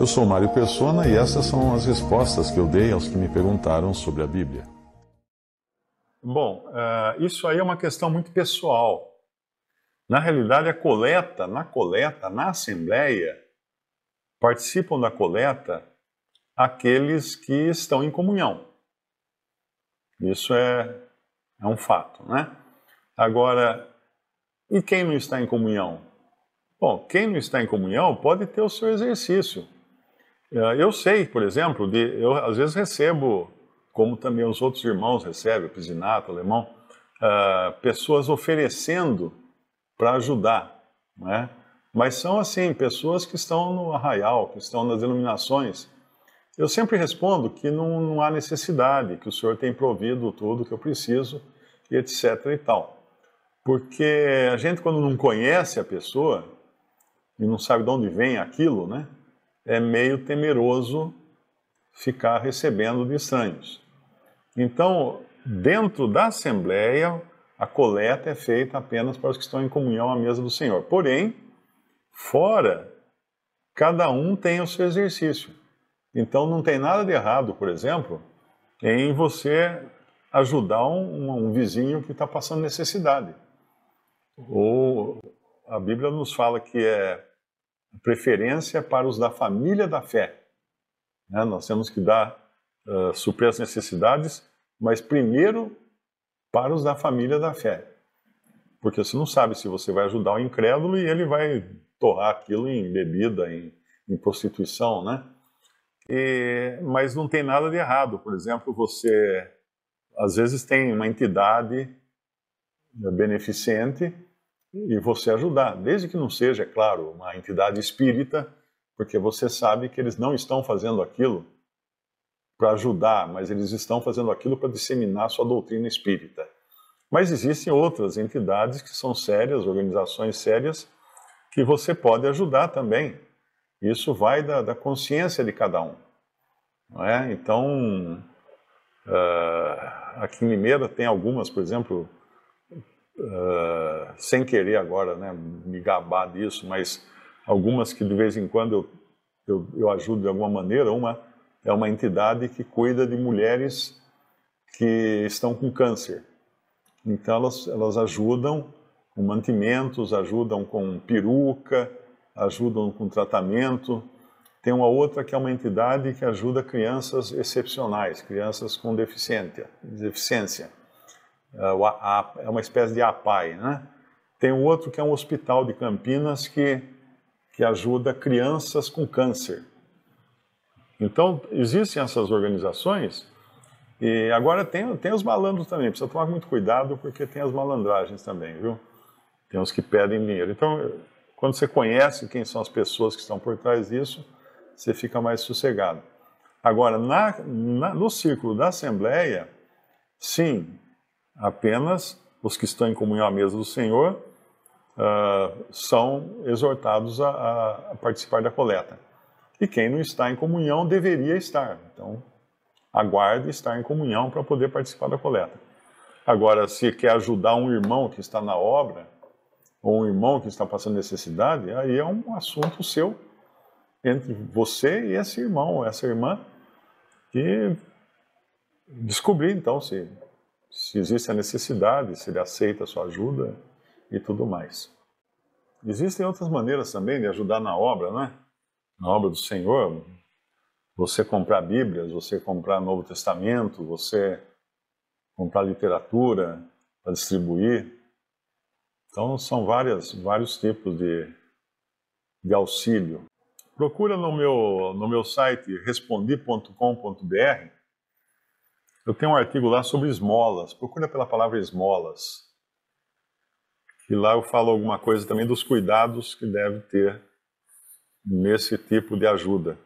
Eu sou Mário Persona e essas são as respostas que eu dei aos que me perguntaram sobre a Bíblia. Bom, isso aí é uma questão muito pessoal. Na realidade, na Assembleia, participam da coleta aqueles que estão em comunhão. Isso é um fato, né? Agora, e quem não está em comunhão? Bom, quem não está em comunhão pode ter o seu exercício. Eu sei, por exemplo, eu às vezes recebo, como também os outros irmãos recebem, o Pisinato, o alemão, pessoas oferecendo para ajudar, né? Mas são assim, pessoas que estão no arraial, que estão nas denominações. Eu sempre respondo que não há necessidade, que o senhor tem provido tudo que eu preciso, etc e tal. Porque a gente, quando não conhece a pessoa e não sabe de onde vem aquilo, né, é meio temeroso ficar recebendo de estranhos. Então, dentro da Assembleia, a coleta é feita apenas para os que estão em comunhão à mesa do Senhor. Porém, fora, cada um tem o seu exercício. Então, não tem nada de errado, por exemplo, em você ajudar um vizinho que está passando necessidade. Ou a Bíblia nos fala que é preferência para os da família da fé. Né? Nós temos que dar, suprir as necessidades, mas primeiro para os da família da fé. Porque você não sabe se você vai ajudar o incrédulo e ele vai torrar aquilo em bebida, em prostituição, né? Mas não tem nada de errado. Por exemplo, você às vezes tem uma entidade beneficente e você ajudar. Desde que não seja, é claro, uma entidade espírita, porque você sabe que eles não estão fazendo aquilo para ajudar, mas eles estão fazendo aquilo para disseminar sua doutrina espírita. Mas existem outras entidades que são sérias, organizações sérias, que você pode ajudar também. Isso vai da consciência de cada um. Não é? Então, aqui em Limeira tem algumas, por exemplo, sem querer agora, né, me gabar disso, mas algumas que de vez em quando eu ajudo de alguma maneira. Uma é uma entidade que cuida de mulheres que estão com câncer. Então elas ajudam com mantimentos, ajudam com peruca, ajudam com tratamento. Tem uma outra que é uma entidade que ajuda crianças excepcionais, crianças com deficiência. É uma espécie de APAI, né? Tem um outro que é um hospital de Campinas que ajuda crianças com câncer. Então, existem essas organizações, e agora tem os malandros também. Precisa tomar muito cuidado, porque tem as malandragens também, viu? Tem os que pedem dinheiro. Então, quando você conhece quem são as pessoas que estão por trás disso, você fica mais sossegado. Agora, no círculo da Assembleia, sim, apenas os que estão em comunhão à mesa do Senhor são exortados a participar da coleta. E quem não está em comunhão deveria estar. Então, aguarde estar em comunhão para poder participar da coleta. Agora, se quer ajudar um irmão que está na obra, ou um irmão que está passando necessidade, aí é um assunto seu, entre você e esse irmão ou essa irmã, e descobrir, então, se existe a necessidade, se ele aceita a sua ajuda e tudo mais. Existem outras maneiras também de ajudar na obra, né? Na obra do Senhor, você comprar Bíblias, você comprar Novo Testamento, você comprar literatura para distribuir. Então, são vários tipos de auxílio. Procura no meu site, respondi.com.br. Eu tenho um artigo lá sobre esmolas. Procura pela palavra esmolas. E lá eu falo alguma coisa também dos cuidados que deve ter nesse tipo de ajuda,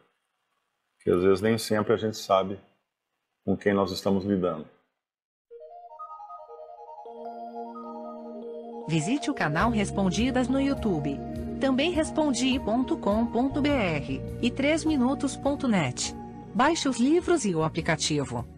que às vezes nem sempre a gente sabe com quem nós estamos lidando. Visite o canal Respondidas no YouTube, também respondi.com.br e 3minutos.net. Baixe os livros e o aplicativo.